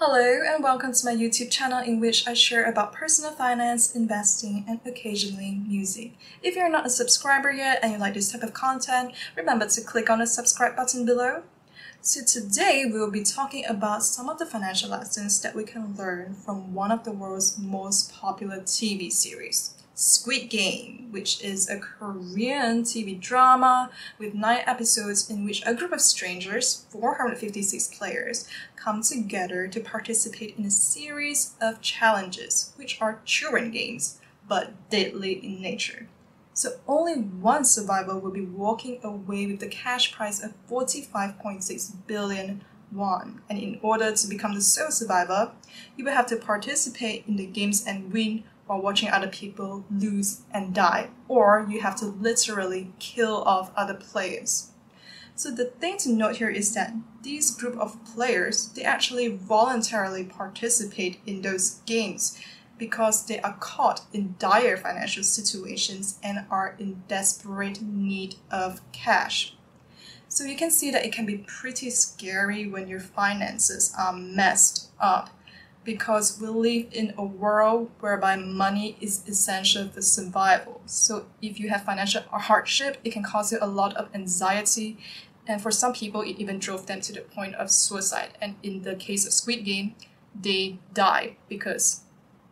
Hello and welcome to my YouTube channel in which I share about personal finance, investing, and occasionally music. If you're not a subscriber yet and you like this type of content, remember to click on the subscribe button below. So today we will be talking about some of the financial lessons that we can learn from one of the world's most popular TV series, Squid Game, which is a Korean TV drama with 9 episodes in which a group of strangers, 456 players, come together to participate in a series of challenges, which are children games, but deadly in nature. So only one survivor will be walking away with the cash prize of 45.6 billion won, and in order to become the sole survivor, you will have to participate in the games and win while watching other people lose and die, or you have to literally kill off other players. So the thing to note here is that this group of players, they actually voluntarily participate in those games because they are caught in dire financial situations and are in desperate need of cash. So you can see that it can be pretty scary when your finances are messed up, because we live in a world whereby money is essential for survival. So if you have financial hardship, it can cause you a lot of anxiety, and for some people it even drove them to the point of suicide. And in the case of Squid Game, they died because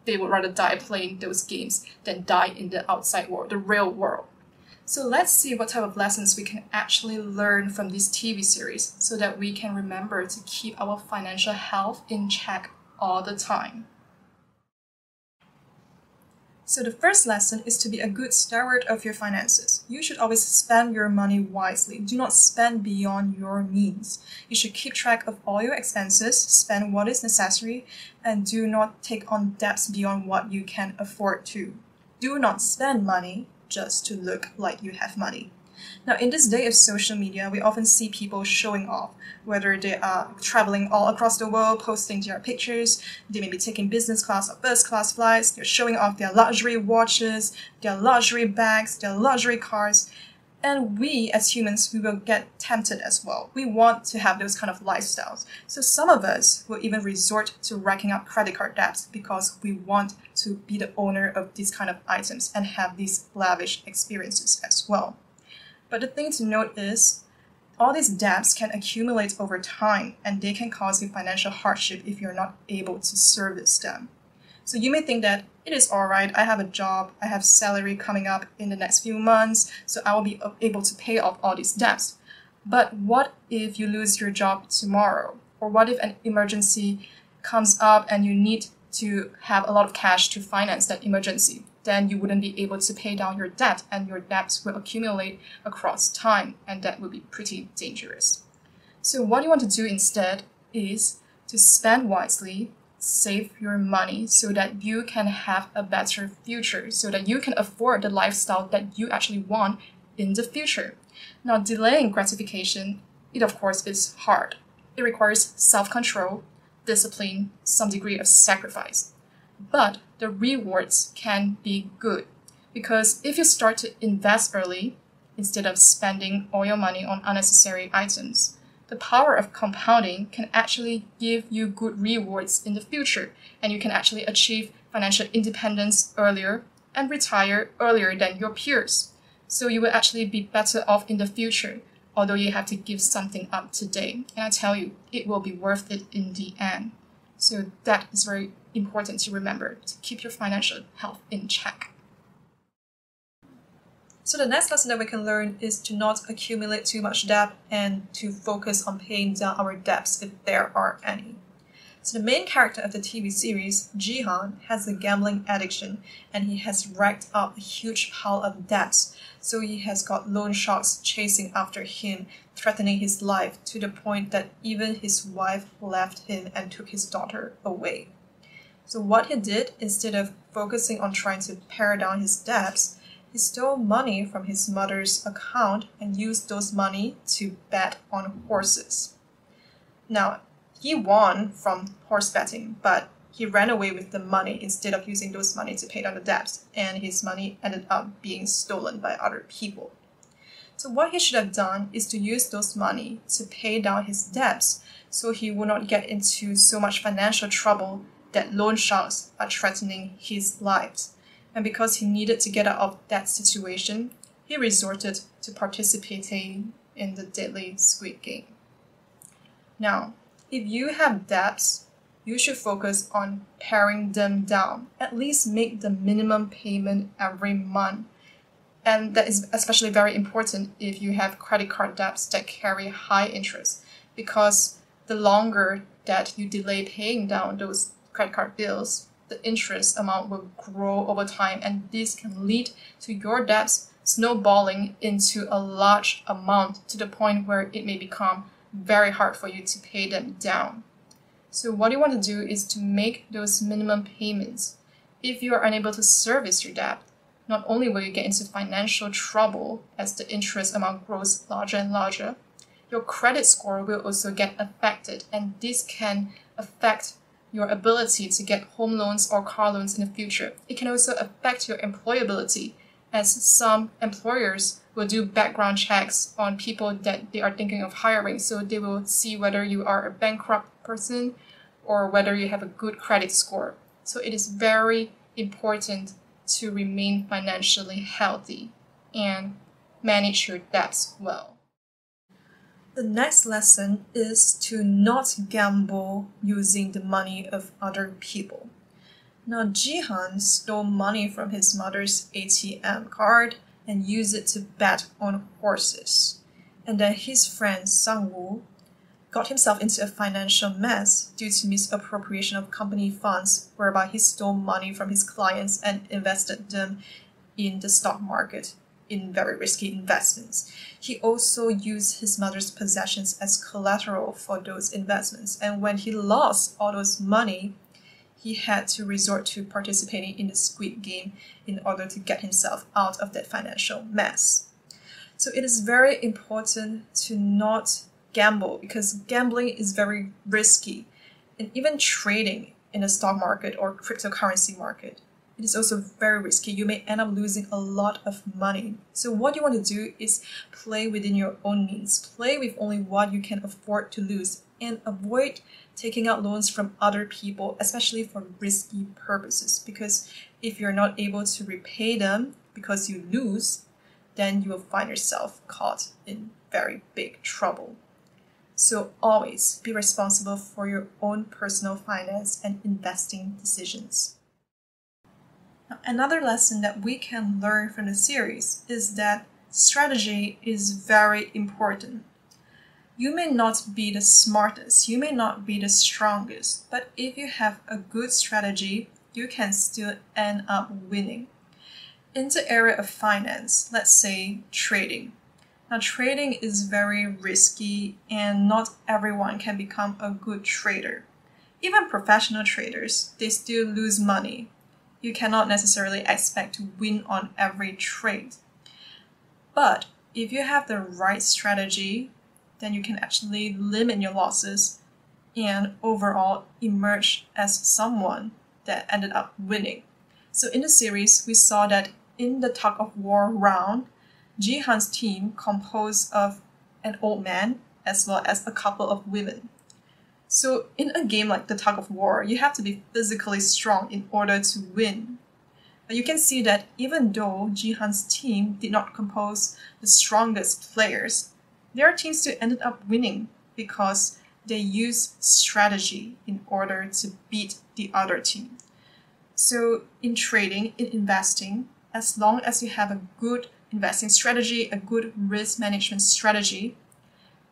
they would rather die playing those games than die in the outside world, the real world. So let's see what type of lessons we can actually learn from this TV series so that we can remember to keep our financial health in check all the time. So the first lesson is to be a good steward of your finances. You should always spend your money wisely. Do not spend beyond your means. You should keep track of all your expenses, spend what is necessary, and do not take on debts beyond what you can afford to. Do not spend money just to look like you have money. Now, in this day of social media, we often see people showing off, whether they are traveling all across the world, posting their pictures, they may be taking business class or first class flights, they're showing off their luxury watches, their luxury bags, their luxury cars, and we as humans, we will get tempted as well. We want to have those kind of lifestyles. So some of us will even resort to racking up credit card debts because we want to be the owner of these kind of items and have these lavish experiences as well. But the thing to note is, all these debts can accumulate over time and they can cause you financial hardship if you're not able to service them. So you may think that it is alright, I have a job, I have salary coming up in the next few months, so I will be able to pay off all these debts. But what if you lose your job tomorrow? Or what if an emergency comes up and you need to have a lot of cash to finance that emergency? Then you wouldn't be able to pay down your debt, and your debts will accumulate across time, and that would be pretty dangerous. So what you want to do instead is to spend wisely, save your money so that you can have a better future, so that you can afford the lifestyle that you actually want in the future. Now, delaying gratification, it of course is hard. It requires self-control, discipline, some degree of sacrifice. But the rewards can be good, because if you start to invest early instead of spending all your money on unnecessary items, the power of compounding can actually give you good rewards in the future, and you can actually achieve financial independence earlier and retire earlier than your peers. So you will actually be better off in the future, although you have to give something up today. And I tell you, it will be worth it in the end. So that is very important to remember, to keep your financial health in check. So the next lesson that we can learn is to not accumulate too much debt and to focus on paying down our debts if there are any. So the main character of the TV series, Ji-Han, has a gambling addiction and he has racked up a huge pile of debts. So he has got loan sharks chasing after him, threatening his life to the point that even his wife left him and took his daughter away. So what he did, instead of focusing on trying to pare down his debts, he stole money from his mother's account and used those money to bet on horses. Now, he won from horse betting, but he ran away with the money instead of using those money to pay down the debts, and his money ended up being stolen by other people. So what he should have done is to use those money to pay down his debts so he would not get into so much financial trouble that loan sharks are threatening his lives. And because he needed to get out of that situation, he resorted to participating in the deadly Squid Game. Now, if you have debts, you should focus on paring them down. At least make the minimum payment every month. And that is especially very important if you have credit card debts that carry high interest, because the longer that you delay paying down those credit card bills, the interest amount will grow over time, and this can lead to your debts snowballing into a large amount to the point where it may become very hard for you to pay them down. So what you want to do is to make those minimum payments. If you are unable to service your debt, not only will you get into financial trouble as the interest amount grows larger and larger, your credit score will also get affected, and this can affect your ability to get home loans or car loans in the future. It can also affect your employability, as some employers will do background checks on people that they are thinking of hiring. So they will see whether you are a bankrupt person or whether you have a good credit score. So it is very important to remain financially healthy and manage your debts well. The next lesson is to not gamble using the money of other people. Now, Ji-han stole money from his mother's ATM card and used it to bet on horses. And then his friend Sang-woo got himself into a financial mess due to misappropriation of company funds, whereby he stole money from his clients and invested them in the stock market in very risky investments. He also used his mother's possessions as collateral for those investments. And when he lost all those money, he had to resort to participating in the Squid Game in order to get himself out of that financial mess. So it is very important to not gamble, because gambling is very risky. And even trading in the stock market or cryptocurrency market, it is also very risky. You may end up losing a lot of money. So what you want to do is play within your own means. Play with only what you can afford to lose, and avoid taking out loans from other people, especially for risky purposes. Because if you're not able to repay them because you lose, then you will find yourself caught in very big trouble. So always be responsible for your own personal finance and investing decisions. Another lesson that we can learn from the series is that strategy is very important. You may not be the smartest, you may not be the strongest, but if you have a good strategy, you can still end up winning. In the area of finance, let's say trading. Now, trading is very risky, and not everyone can become a good trader. Even professional traders, they still lose money. You cannot necessarily expect to win on every trade. But if you have the right strategy, then you can actually limit your losses and overall emerge as someone that ended up winning. So in the series, we saw that in the tug of war round, Ji-han's team composed of an old man as well as a couple of women. So in a game like the tug of war, you have to be physically strong in order to win. But you can see that even though Ji-han's team did not compose the strongest players, their team still ended up winning because they used strategy in order to beat the other team. So in trading, in investing, as long as you have a good investing strategy, a good risk management strategy,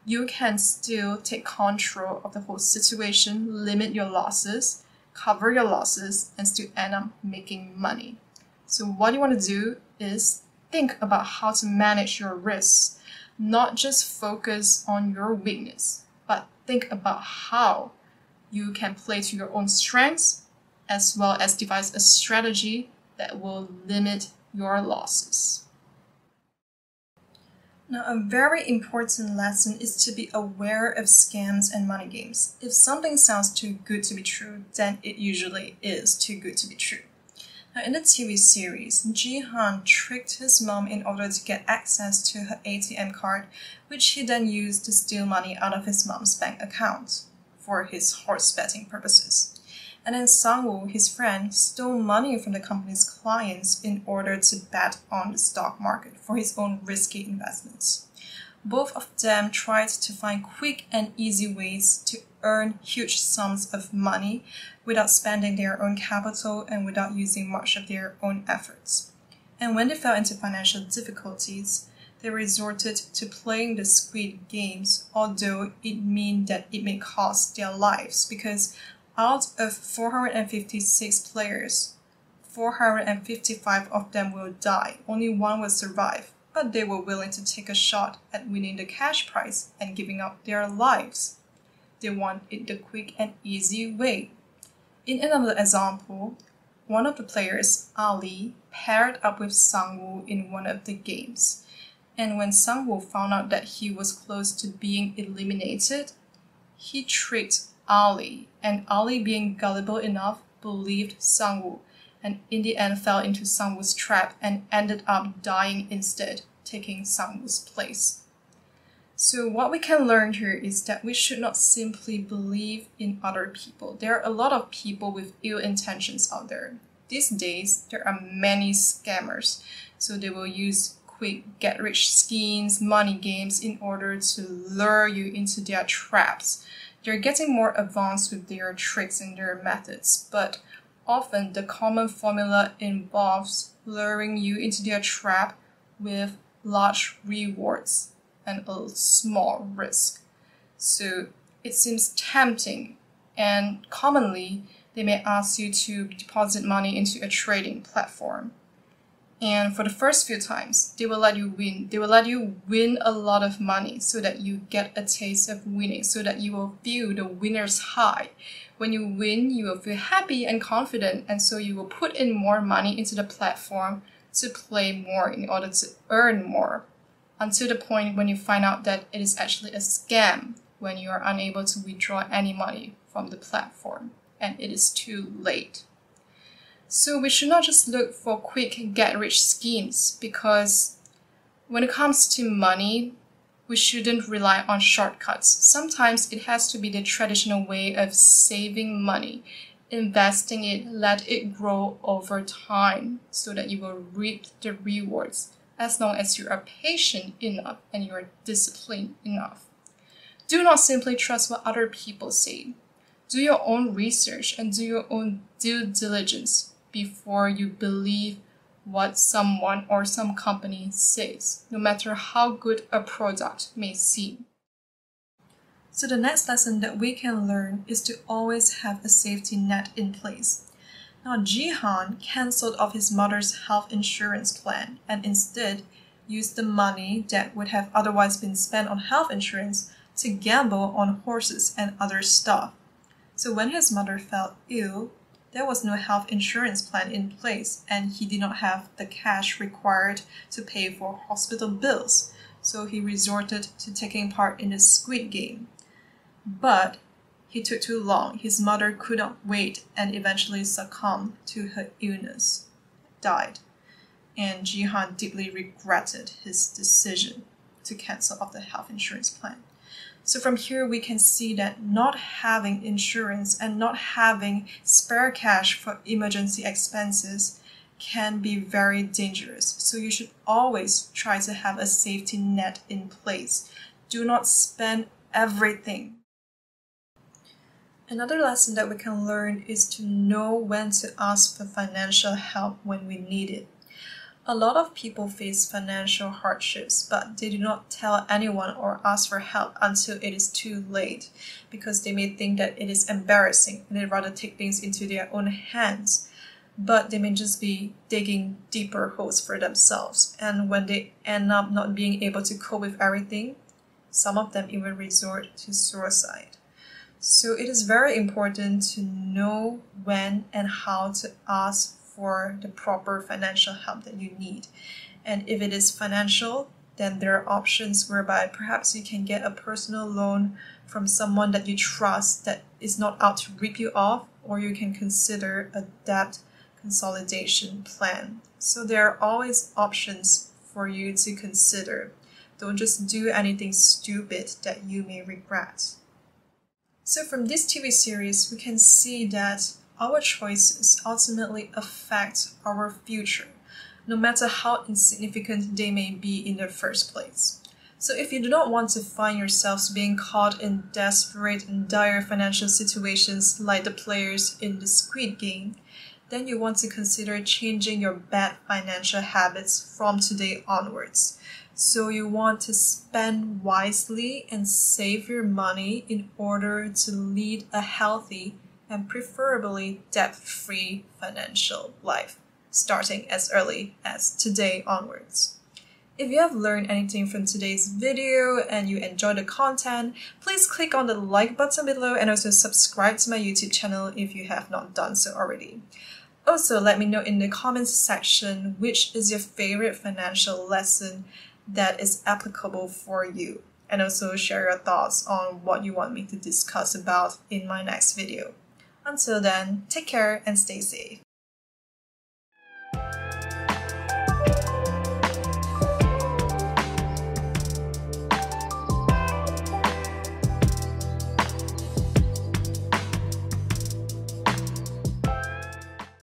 you can still take control of the whole situation, limit your losses, cover your losses, and still end up making money. So what you want to do is think about how to manage your risks, not just focus on your weakness, but think about how you can play to your own strengths, as well as devise a strategy that will limit your losses. Now, a very important lesson is to be aware of scams and money games. If something sounds too good to be true, then it usually is too good to be true. Now, in the TV series, Ji-Han tricked his mom in order to get access to her ATM card, which he then used to steal money out of his mom's bank account for his horse betting purposes. And then Sang-woo, his friend, stole money from the company's clients in order to bet on the stock market for his own risky investments. Both of them tried to find quick and easy ways to earn huge sums of money without spending their own capital and without using much of their own efforts. And when they fell into financial difficulties, they resorted to playing the Squid Games, although it meant that it may cost their lives, because out of 456 players, 455 of them will die, only one will survive, but they were willing to take a shot at winning the cash prize and giving up their lives. They want it the quick and easy way. In another example, one of the players, Ali, paired up with Sang-woo in one of the games. And when Sang-woo found out that he was close to being eliminated, he tricked Ali, and Ali, being gullible enough, believed Sang-woo, and in the end fell into Sang-woo's trap and ended up dying instead, taking Sang-woo's place. So what we can learn here is that we should not simply believe in other people. There are a lot of people with ill intentions out there. These days, there are many scammers, so they will use quick get-rich schemes, money games, in order to lure you into their traps. They're getting more advanced with their tricks and their methods, but often the common formula involves luring you into their trap with large rewards and a small risk. So it seems tempting, and commonly they may ask you to deposit money into a trading platform. And for the first few times, they will let you win. They will let you win a lot of money so that you get a taste of winning, so that you will feel the winner's high. When you win, you will feel happy and confident, and so you will put in more money into the platform to play more in order to earn more, until the point when you find out that it is actually a scam, when you are unable to withdraw any money from the platform, and it is too late. So we should not just look for quick get-rich schemes, because when it comes to money, we shouldn't rely on shortcuts. Sometimes it has to be the traditional way of saving money, investing it, let it grow over time so that you will reap the rewards, as long as you are patient enough and you are disciplined enough. Do not simply trust what other people say. Do your own research and do your own due diligence before you believe what someone or some company says, no matter how good a product may seem. So the next lesson that we can learn is to always have a safety net in place. Now, Ji-han cancelled off his mother's health insurance plan and instead used the money that would have otherwise been spent on health insurance to gamble on horses and other stuff. So when his mother fell ill, there was no health insurance plan in place, and he did not have the cash required to pay for hospital bills, so he resorted to taking part in the Squid Game. But he took too long. His mother could not wait and eventually succumbed to her illness, died, and Ji-han deeply regretted his decision to cancel off the health insurance plan. So from here, we can see that not having insurance and not having spare cash for emergency expenses can be very dangerous. So you should always try to have a safety net in place. Do not spend everything. Another lesson that we can learn is to know when to ask for financial help when we need it. A lot of people face financial hardships, but they do not tell anyone or ask for help until it is too late, because they may think that it is embarrassing and they'd rather take things into their own hands. But they may just be digging deeper holes for themselves, and when they end up not being able to cope with everything, some of them even resort to suicide. So it is very important to know when and how to ask for the proper financial help that you need. And if it is financial, then there are options whereby perhaps you can get a personal loan from someone that you trust that is not out to rip you off, or you can consider a debt consolidation plan. So there are always options for you to consider. Don't just do anything stupid that you may regret. So from this TV series, we can see that our choices ultimately affect our future, no matter how insignificant they may be in the first place. So if you do not want to find yourselves being caught in desperate and dire financial situations like the players in the Squid Game, then you want to consider changing your bad financial habits from today onwards. So you want to spend wisely and save your money in order to lead a healthy and preferably debt-free financial life, starting as early as today onwards. If you have learned anything from today's video and you enjoy the content, please click on the like button below and also subscribe to my YouTube channel if you have not done so already. Also, let me know in the comments section which is your favorite financial lesson that is applicable for you, and also share your thoughts on what you want me to discuss about in my next video. Until then, take care and stay safe.